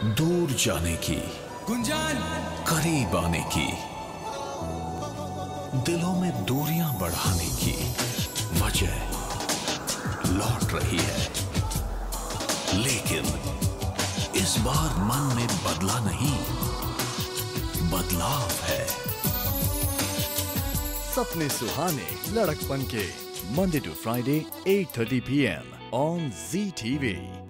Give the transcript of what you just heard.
दूर जाने की, गुंजान करीब आने की, दिलों में दूरियां बढ़ाने की वजह लौट रही है। लेकिन इस बार मन में बदला नहीं, बदलाव है। सपने सुहाने लड़कपन के, Monday to Friday 8:30 PM on ZTV।